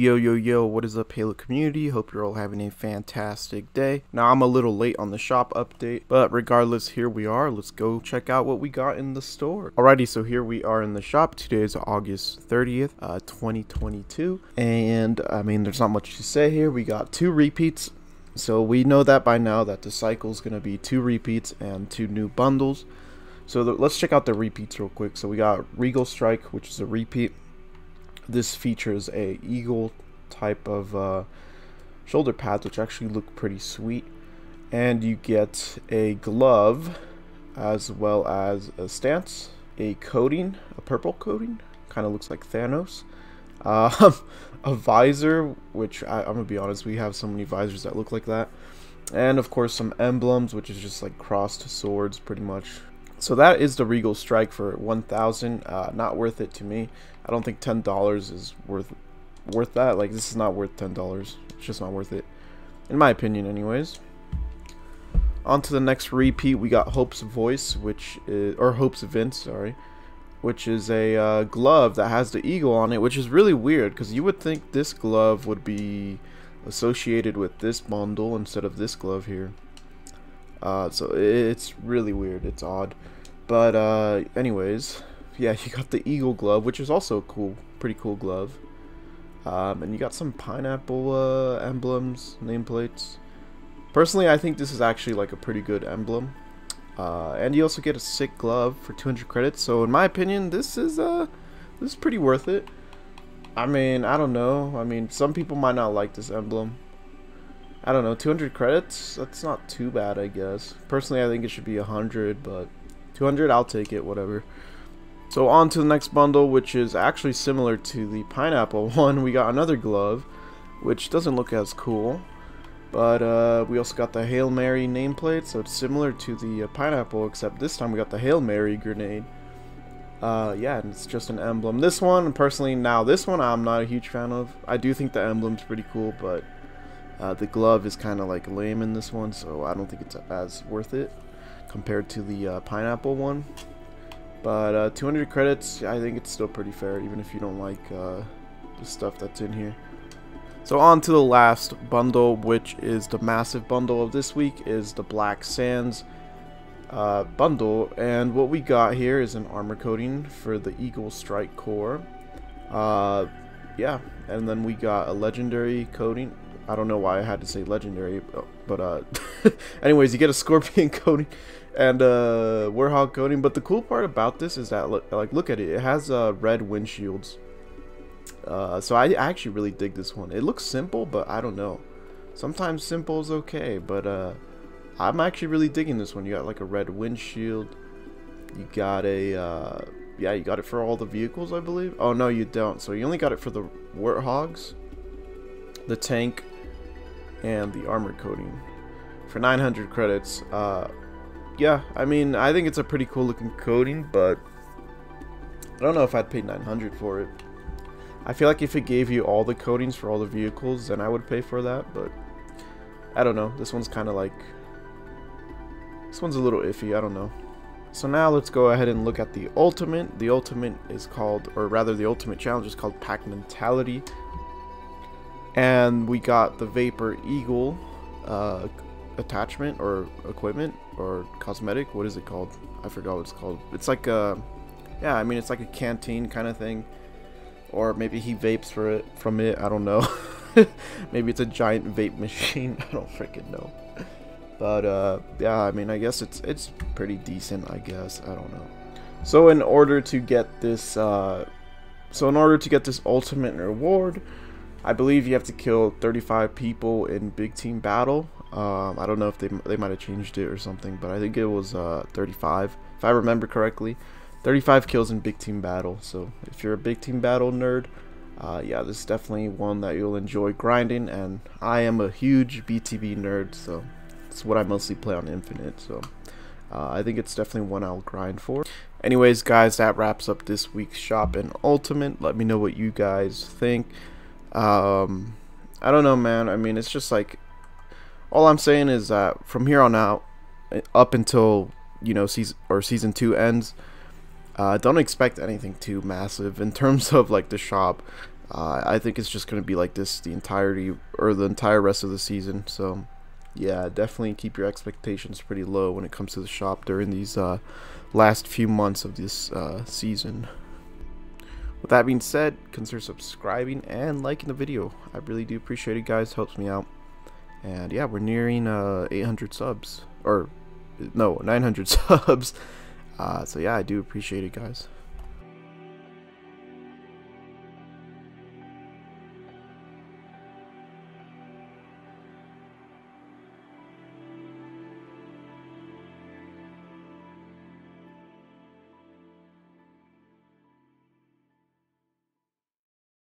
Yo, what is up, Halo community? Hope you're all having a fantastic day. Now, I'm a little late on the shop update, but regardless, here we are. Let's go check out what we got in the store. Alrighty, so here we are in the shop. Today is August 30th, 2022. And I mean, there's not much to say here. We got two repeats. So we know that by now that the cycle is going to be two repeats and two new bundles. So let's check out the repeats real quick. So we got Regal Strike, which is a repeat. This features a eagle type of shoulder pads, which actually look pretty sweet. And you get a glove, as well as a stance, a coating, a purple coating, kind of looks like Thanos. A visor, which I'm gonna be honest, we have so many visors that look like that. And of course some emblems, which is just like crossed swords pretty much. So that is the Regal Strike for 1,000. Not worth it to me. I don't think $10 is worth that. Like, this is not worth $10. It's just not worth it, in my opinion, anyways. On to the next repeat, we got Hope's Vice, which is, or Hope's Vince, sorry, which is a glove that has the eagle on it, which is really weird because you would think this glove would be associated with this bundle instead of this glove here. So it's really weird, it's odd, but anyways, yeah, you got the eagle glove, which is also a cool, pretty cool glove, and you got some pineapple emblems, nameplates. Personally, I think this is actually like a pretty good emblem, and you also get a sick glove for 200 credits. So in my opinion, this is pretty worth it. I mean, I don't know. I mean, some people might not like this emblem. I don't know, 200 credits? That's not too bad, I guess. Personally, I think it should be 100, but 200, I'll take it, whatever. So on to the next bundle, which is actually similar to the pineapple one. We got another glove, which doesn't look as cool. But we also got the Hail Mary nameplate, so it's similar to the pineapple, except this time we got the Hail Mary grenade. Yeah, and it's just an emblem. This one, personally, now this one I'm not a huge fan of. I do think the emblem's pretty cool, but... the glove is kind of like lame in this one, so I don't think it's as worth it compared to the pineapple one. But 200 credits, I think it's still pretty fair, even if you don't like the stuff that's in here. So on to the last bundle, which is the massive bundle of this week, is the Black Sands bundle. And what we got here is an armor coating for the Eagle Strike Core. Yeah, and then we got a legendary coating. I don't know why I had to say legendary, but anyways, you get a scorpion coating and a warhog coating. But the cool part about this is that, like, look at it. It has red windshields. So I actually really dig this one. It looks simple, but I don't know. Sometimes simple is okay, but I'm actually really digging this one. You got like a red windshield. You got a yeah, you got it for all the vehicles, I believe. Oh no, you don't. So you only got it for the warthogs, the tank, and the armor coating for 900 credits. Yeah, I mean, I think it's a pretty cool looking coating, but I don't know if I'd pay 900 for it. I feel like if it gave you all the coatings for all the vehicles, then I would pay for that, but I don't know. This one's kind of like, this one's a little iffy, I don't know. So now let's go ahead and look at the ultimate. The ultimate is called, or rather the ultimate challenge is called Pack Mentality. And we got the Vapor Eagle attachment or equipment or cosmetic. What is it called? I forgot what it's called. It's like a, yeah, I mean, it's like a canteen kind of thing. Or maybe he vapes for it, from it. I don't know. Maybe it's a giant vape machine. I don't freaking know. But yeah, I mean, I guess it's pretty decent, I guess. I don't know. So in order to get this, ultimate reward, I believe you have to kill 35 people in big team battle. I don't know if they might have changed it or something, but I think it was 35, if I remember correctly. 35 kills in big team battle. So if you're a big team battle nerd, yeah, this is definitely one that you'll enjoy grinding. And I am a huge BTB nerd, so it's what I mostly play on Infinite. So I think it's definitely one I'll grind for. Anyways, guys, that wraps up this week's shop and ultimate. Let me know what you guys think. I don't know, man. I mean, it's just like, all I'm saying is that from here on out, up until, you know, season 2 ends, don't expect anything too massive in terms of like the shop. I think it's just going to be like this the entirety or the entire rest of the season. So yeah, definitely keep your expectations pretty low when it comes to the shop during these last few months of this season. With that being said, consider subscribing and liking the video. I really do appreciate it, guys. Helps me out. And yeah, we're nearing 800 subs, or no, 900 subs. So yeah, I do appreciate it, guys.